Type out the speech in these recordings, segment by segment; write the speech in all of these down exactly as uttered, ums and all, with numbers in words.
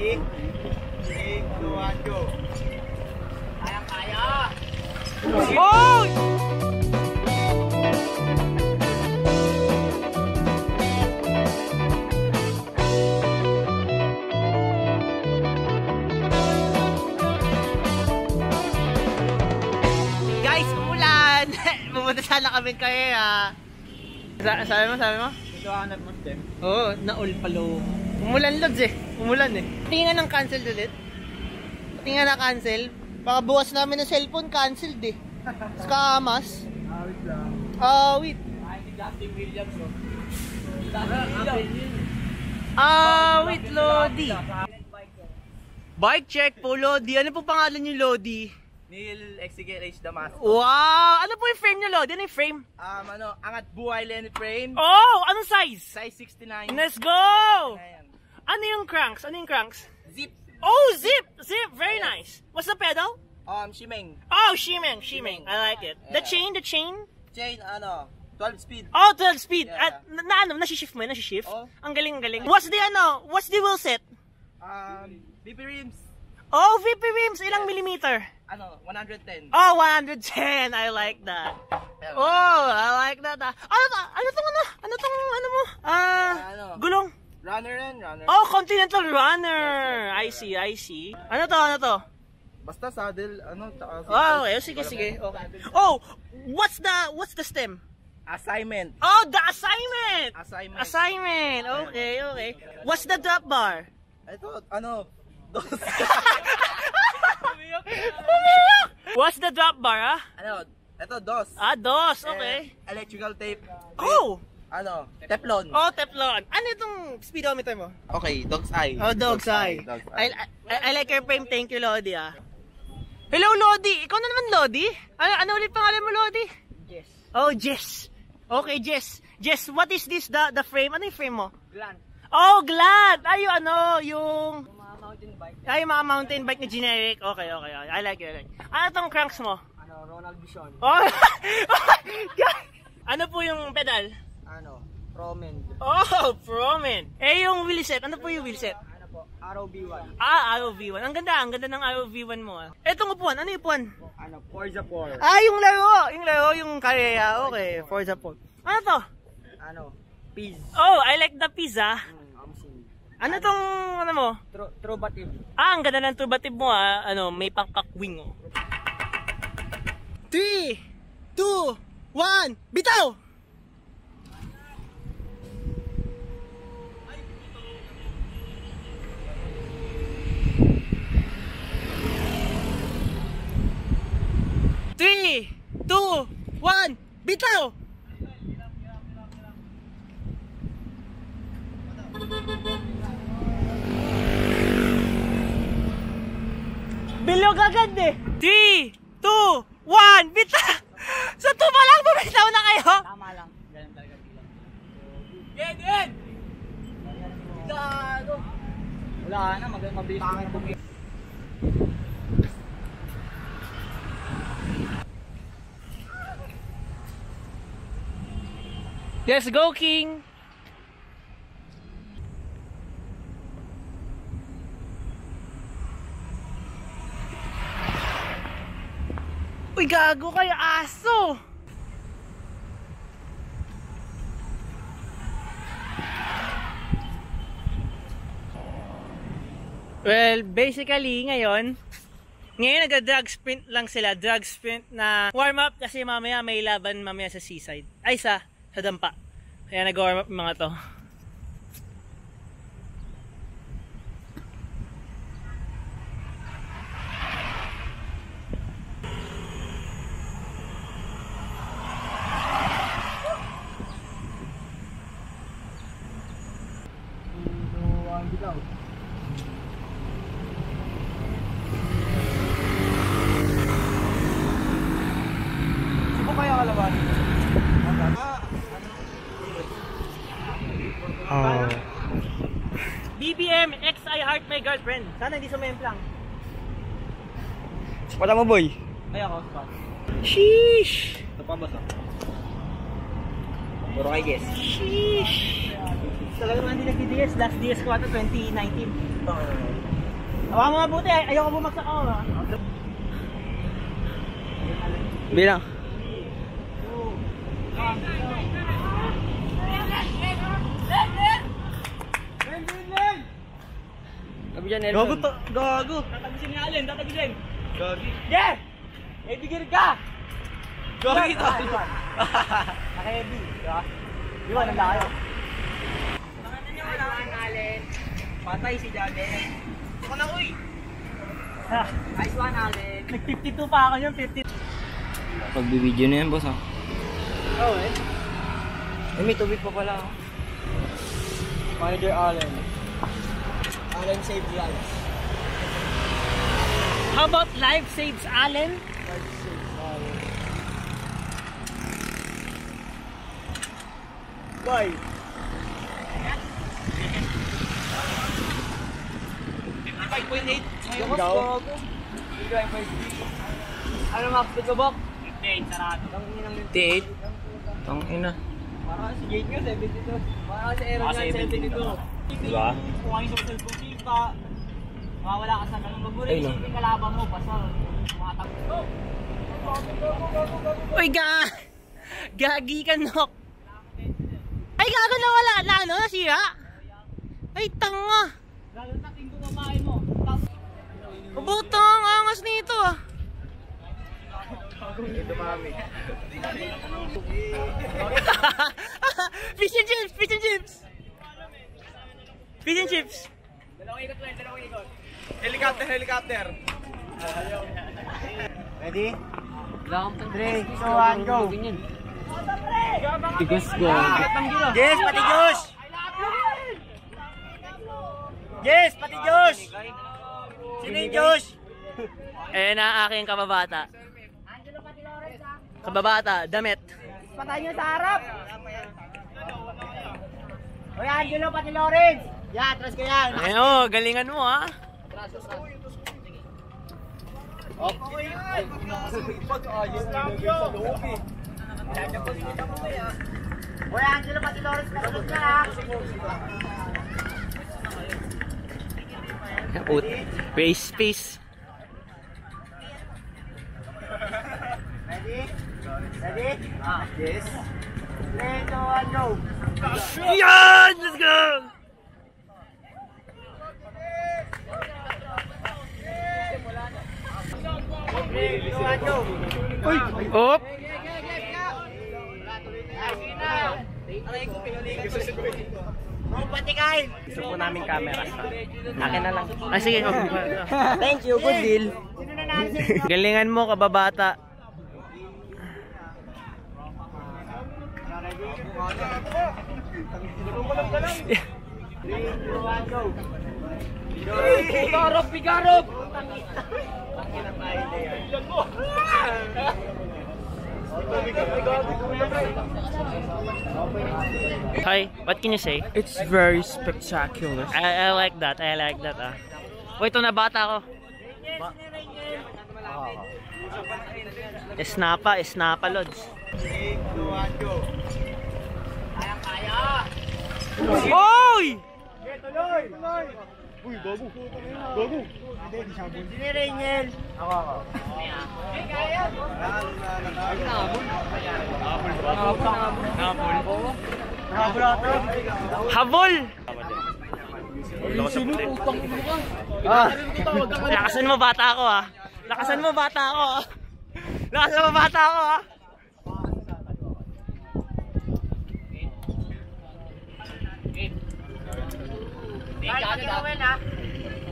Eddie, Eddie, Jovanjo. Ayah, ayah. Oh! Guys, umulan. Pumunta sana kami kaya. Sabi mo, sabi mo? Naglaanap mo din. Oo, na-all palo. Umulan lods eh. Umulan eh. Tingnan ng cancel ulit. Tingnan na cancel. Baka bukas namin ng cellphone, cancelled eh. Skamas. Awit lang. Awit. Ay, si Justin Williamson. Awit, Lodi. Bike check po, Lodi. Ano po pangalan niyo, Lodi? Neil Exaggerate the Mass. Wow! Ano po yung frame niyo, Lodi? Ano yung frame? Um, ano, angat buhay Lenny frame. Oh! Anong size? Size sixty-nine. Let's go! Ano yung cranks? Ano yung cranks? Zip. Oh, zip! Zip! Very yeah. nice! What's the pedal? Um, Shimano. Oh, Shimano, Shimano. I like it. Yeah. The chain, the chain? Chain, ano, twelve speed. Oh, twelve speed! Yeah. At, na, na ano, nasi-shift mo yun, nasi-shift? Oh. Ang galing, ang galing. What's the, ano, what's the wheel set? Um, V P rims. Oh, V P rims! Ilang yeah. millimeter? Ano, one hundred ten. Oh, one hundred ten! I like that. Yeah, oh, I like that. Ah. Ano, ano tong, ano, ano tong, ano mo? Ah, uh, yeah, ano. Gulong. Runner and runner. Oh, Continental runner. Yes, yes, yes, I see, I see. Ano to, ano to? Basta saddle, ano, taas. Oh, okay, sige, sige. Okay. Oh, what's the, what's the stem? Assignment. Oh, the assignment. Assignment. Assignment. Okay, okay. What's the drop bar? Ito, ano, dos. What's the drop bar, ah? Ano, ito, dos. Ah, dos, okay. And electrical tape. Oh! Ano? Teflon. Oh, Teflon. Ano itong speedometer mo? Okay, dog's eye. Oh, dog's, dog's eye. eye. Dog's eye. I, I, I like your frame. Thank you, Lodi, ah. Hello, Lodi. Ikaw na naman, Lodi. Ano, ano ulit pangalan mo, Lodi? Jess. Oh, Jess. Okay, Jess. Jess, what is this, the, the frame? Ano yung frame mo? Glant. Oh, Glant. Ay, yung ano, yung... yung mga mountain bike. Ay, yung mga mountain bike na generic. Okay, okay, okay. I like it, I like it. Ano itong cranks mo? Ano, Ronald Bishon. Oh, ano po yung pedal? Ano? Promen. Oh, Promen. Eh, yung wheelset. Ano po yung wheelset? Ano po? R O V one. Ah, R O V one. Ang ganda. Ang ganda ng R O V one mo. Ah. Etong upuan. Ano yung upuan? Ano? Forza four. Ah, yung laro. Yung laro. Yung karera. Okay. Forza four. Ano to? Ano? Piz. Oh, I like the pizza. Mm, amazing. Ano tong ano mo? Trubative. Ah, ang ganda ng trubative mo ah. Ano, may pangkakwing oh. three, two, one, bitaw! three, two, one, bitaw! Bilog agad eh! three, two, one, bitaw! Sa two pa lang, bumitaw na kayo! Tama lang. Ganun talaga bilang. Get in! Wala na, mabilis na bumitaw. Let's go, King! Uy, gago kayo aso! Well, basically, ngayon, ngayon nag-drag sprint lang sila. Drag sprint na warm-up kasi mamaya may laban mamaya sa seaside. Ay, sa... sa dampa. Kaya nag-warm up mga to. Girlfriend. Sana hindi sumemplang. Wala mo, boy. Ay, ako. Sheesh! Ito pa ba sa? Puro kay Jess. Sheesh! Talaga naman hindi nag-D S. Last D S ko ata, twenty nineteen. Hawa mo mabuti, ayaw ka bumagsak ako. Bilang. Gabi dyan, Nelson. Gago to, gago. Tatagisin ni Allen, tatagisin. Gagi. Yes! Eddie, giri ka! Gagi to. Naka Eddie, diba? Diba, nanda kayo. Nakatan niyo wala ang Allen. Patay si Jalen. Ako na, uy! Nice one, Allen. Nag-fifty-two pa ako yun, fifty-two. Pagbibideo na yan, boss, ha? Oo, eh. Eh, may tubig pa pala, ha? Manager Allen. Allen saves lives. How about life saves Allen? Life saves Allen. Why? fifty-five point eight. Ayun, boss, bago. fifty-five point eight. Ano, Max? Dito, Bok? fifty-eight, sarado. fifty-eight? Tangina. Parang si Gate nga, seventy-two. Parang si Aaron nga, seventy-two. Diba? Kung ang isang cellphone ka, makawala ka sa ganun mabulit. Isipin kalaban mo, basta makatagod. Uy, ga! Gagi ka, Nok! Ay, gago na wala na, ano? Nasira? Ay, tanga! Lalasakin ko mamahay mo. Butang angas nito, ah! Ito, mami. Fish and chips! Fish and chips! Fish and chips. Dalawang ikot lang, dalawang ikot. Helicopter, helicopter. Ready? three, two, one, go. Tigas ko. Yes, pati Josh. Yes, pati Josh. Sino yung Josh? Ayan ang aking kababata. Angelo pati Lawrence, ha? Kababata, damit. Patay nyo sa harap. Uy, Angelo pati Lawrence. Ya, atras ka yan. Ay, oh, galingan mo, ha? Atras, atras. Okay. Uy, Angelo pati Lawrence, nasunod ka, ha? Pace, pace. Ready? Ready? Ah, yes. three, two, one, go. Yan! Let's go! Op. Gusto po namin camera. Akin na lang. Ah, sige. Thank you, good deal. Galingan mo, kababata. Pigarop, pigarop. Hi, what can you say? It's very spectacular. I, I like that, I like that. Ah. Wait, ito na bata ko. Esnapa, esnapa, Lods. Oy! Tuloy! Uy, bago! Bago! Hindi, di siya abon. Hindi, Rangel! Ako, ako. Ay, kaya! Ay, nahabol. Nahabol ba? Nahabol. Nahabol ako. Habol! Sino po utang ino ka? Lakasan mo bata ako, ha? Lakasan mo bata ako, ha? Lakasan mo bata ako, ha? Kaya gawin, ha?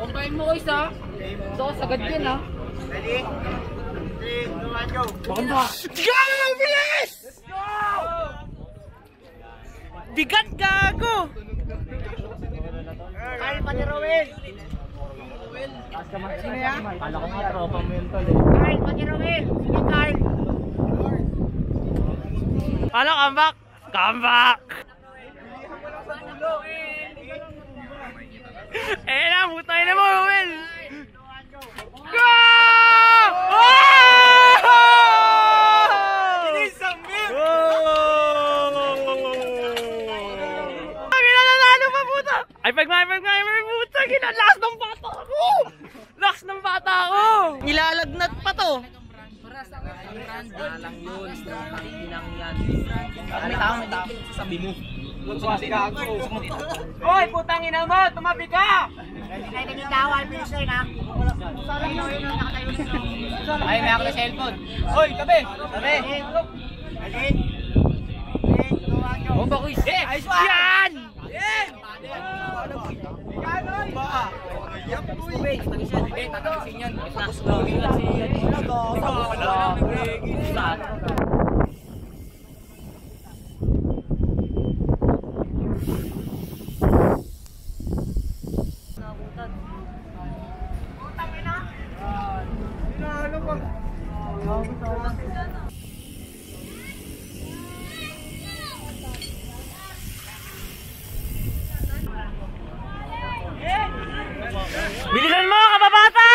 Combine mo ko isa. Gusto ko sagad yun, ha? Ready? three, two, one, go! Bakamba! Gano ng bilis! Let's go! Bigat, gago! Kaya pa ni Rowell! Sino yan? Kala ko nga tropa mo yun, tol. Kaya pa ni Rowell! Sino Kyle? Ano, come back? Come back! Eh na, butay na mo, Ruel! Go! Oh! Inisang beer! Oh! Ginanalalo pa, puta! Ay, pag may, pag may, may puta! Ginanlas ng bata! Oh! lakas ng bata ko. Ilalagnat pa to. Oy, putang ina mo, tumabi ka! Ay, nagigawal, pinisay na. Ay, may ako na cellphone. Oy, tabi! Tabi! O, bakoy! Ayos pa! Yan! Yan! Bilisan mo, kababata!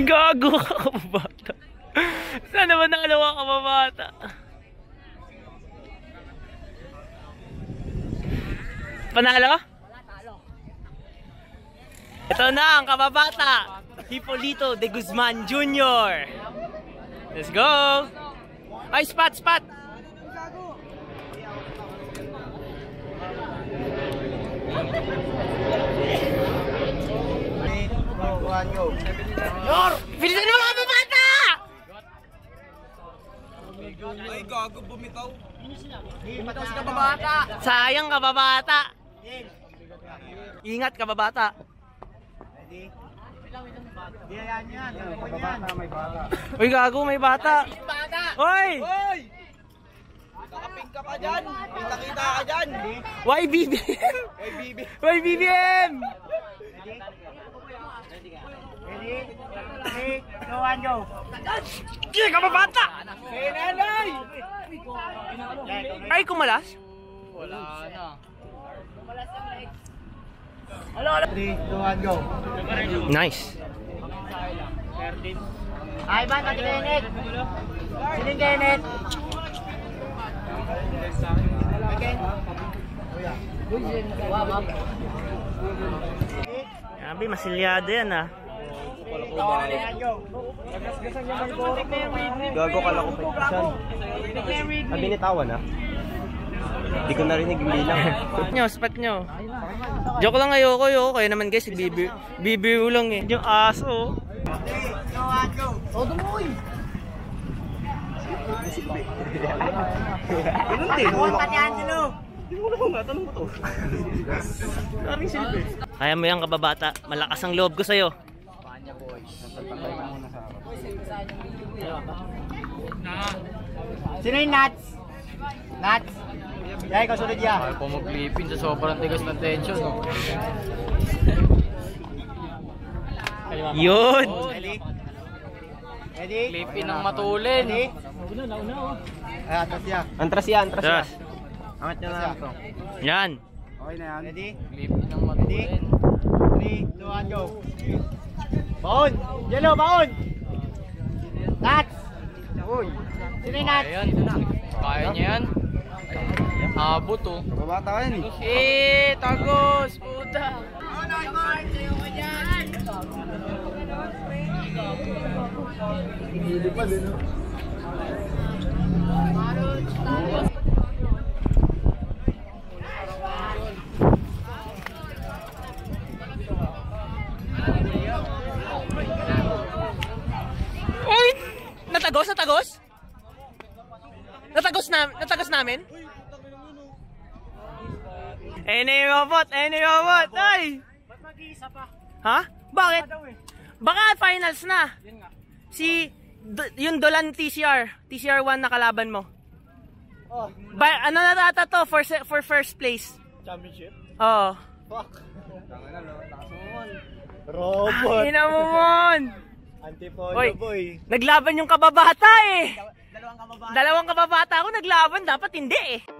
Gago ka, kababata. Sana ba nakalawa ka, kababata? Panalo? Ito na ang kababata, Hippolito de Guzman Junior Let's go! Ay, spot, spot! Bilisan mo mga kababata! Ay, gago, bumitaw. Bumitaw si kababata. Sayang kababata. Ingat kababata. Uy gago, may bata. Uy! Nakaping ka pa dyan. Nakita ka dyan. Y B B M! Y B B M! Ready? Jovanjo! Sige kababata! Ay kumalas? Wala na. Nice. Ay ba, katikinet. Sininginet. Abi, masilyado yan ah. Gago kala ko pagkasan. Abi, nitawan ah. Hindi ko narinig yung bilang. Spot nyo, spot nyo. Joke lang, ayoko, ayoko. Kaya naman guys, bibiw lang eh. Yung aso. O, dumuoy! Ganun din. Pati Angelo! Hindi mo na nga, tanong mo to. Karing silbi. Kaya mo yan kababata. Malakas ang loob ko sa'yo. Paan niya boys. Natatapay mo muna sa'yo. Sino yung nuts? Nuts? Yay, ikaw sunod yan. Mahal ko maglipin sa sobrang tigas ng tension. Yun! Lipin ng matulin. Antras yan. Antras yan, antras yan. Angat nyo na lang ito. Yan. Okay na yan. Lipin ng matulin. three, two, one, go. Baon! Yellow, baon! Nuts! Sino yung nuts? Kaya niya yan. Abo to. Kababata ka yan eh. Eh, tagos, puta. Uy! Natagos, natagos? Natagos na, natagos namin? Any robot, any robot, ay! Ba't mag-iisa pa? Ha? Bakit? Baka finals na. Si, yung Dolan T C R, T C R one na kalaban mo. Ba ano na ata to for, for first place? Championship? Oo. Fuck. Robot. Ay, namumon. Antipolo boy. Naglaban yung kababata eh. Dalawang kababata. Dalawang kababata ako naglaban, dapat hindi eh.